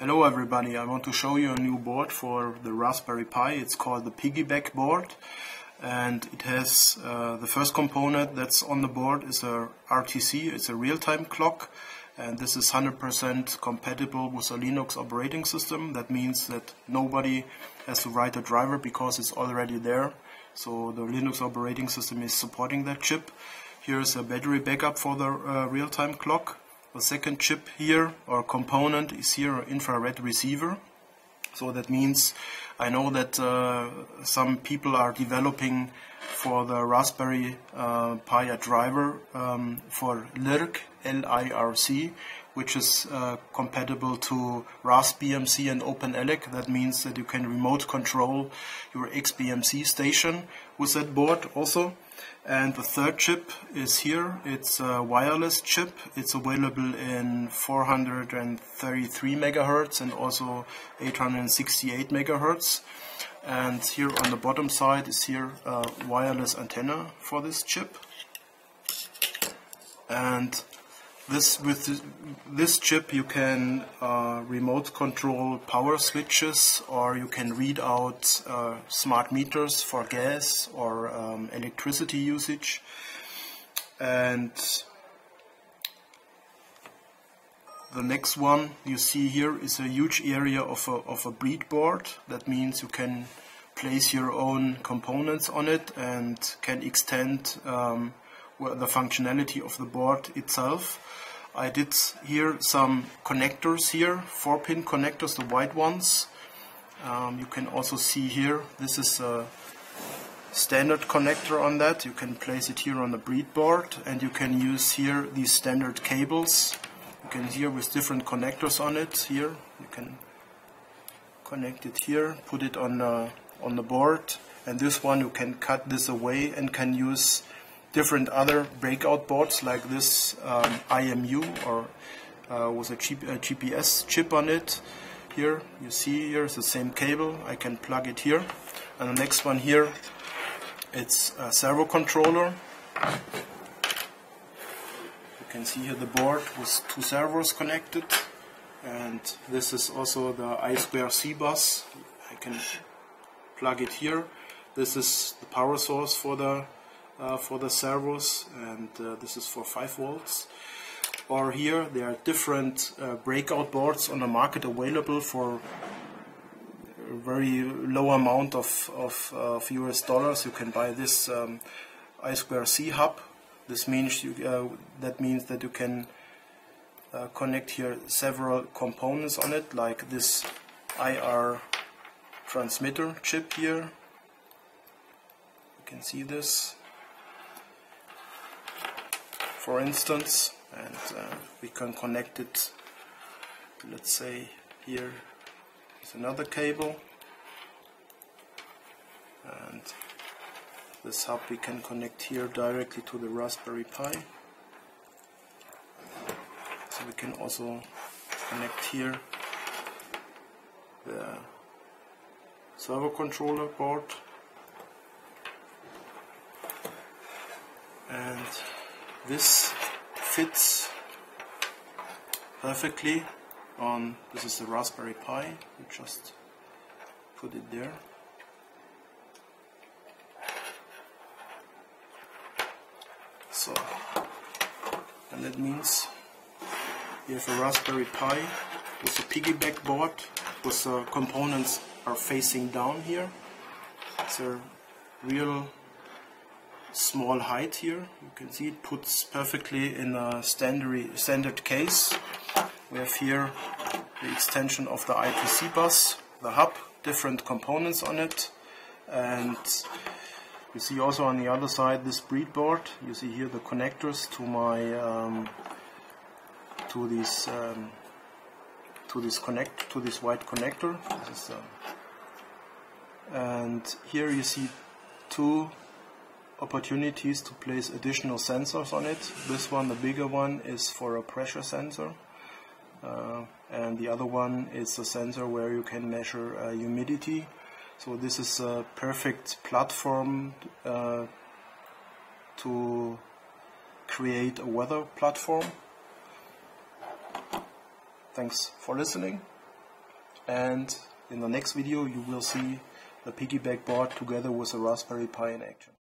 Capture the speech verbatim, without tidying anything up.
Hello everybody, I want to show you a new board for the Raspberry Pi. It's called the Piggyback board, and it has uh, the first component that's on the board is a R T C, it's a real-time clock, and this is one hundred percent compatible with a Linux operating system. That means that nobody has to write a driver because it's already there, so the Linux operating system is supporting that chip. Here is a battery backup for the uh, real-time clock. The second chip here, or component, is here an infrared receiver. So that means, I know that uh, some people are developing for the Raspberry uh, Pi a driver um, for LIRC, L I R C, which is uh, compatible to Raspbmc and OpenElec. That means that you can remote control your X B M C station with that board also. And the third chip is here. It's a wireless chip. It's available in four hundred thirty-three megahertz and also eight hundred sixty-eight megahertz. And here on the bottom side is here a wireless antenna for this chip. And this with this, this chip you can uh, remote control power switches, or you can read out uh, smart meters for gas or um, electricity usage. And the next one you see here is a huge area of a, of a bread board. That means you can place your own components on it and can extend um, the functionality of the board itself. I did here some connectors here, four pin connectors, the white ones. Um, you can also see here, this is a standard connector on that. You can place it here on the breadboard, and you can use here these standard cables. You can here with different connectors on it here. You can connect it here, put it on, uh, on the board. And this one, you can cut this away and can use different other breakout boards like this um, I M U, or uh, with a, G P, a G P S chip on it. Here you see here is the same cable. I can plug it here, and the next one here, it's a servo controller. You can see here the board with two servos connected, and this is also the I two C bus. I can plug it here. This is the power source for the Uh, for the servos, and uh, this is for five volts. Or here there are different uh, breakout boards on the market available for a very low amount of, of, uh, of U S dollars. You can buy this um, I two C hub. This means you, uh, that means that you can uh, connect here several components on it, like this I R transmitter chip here. You can see this, for instance, and uh, we can connect it, let's say, here with another cable, and this hub we can connect here directly to the Raspberry Pi. So we can also connect here the servo controller board, and this fits perfectly on, this is the Raspberry Pi, you just put it there. So, and that means you have a Raspberry Pi with a piggyback board, with the components are facing down here. It's a real small height here. You can see it puts perfectly in a standard standard case. We have here the extension of the I two C bus, the hub, different components on it, and you see also on the other side this breadboard. You see here the connectors to my um, to this um, to this connect to this white connector. This is, uh, and here you see two opportunities to place additional sensors on it. This one, the bigger one, is for a pressure sensor, uh, and the other one is a sensor where you can measure uh, humidity. So this is a perfect platform uh, to create a weather platform. Thanks for listening. and in the next video you will see the piggyback board together with a Raspberry Pi in action.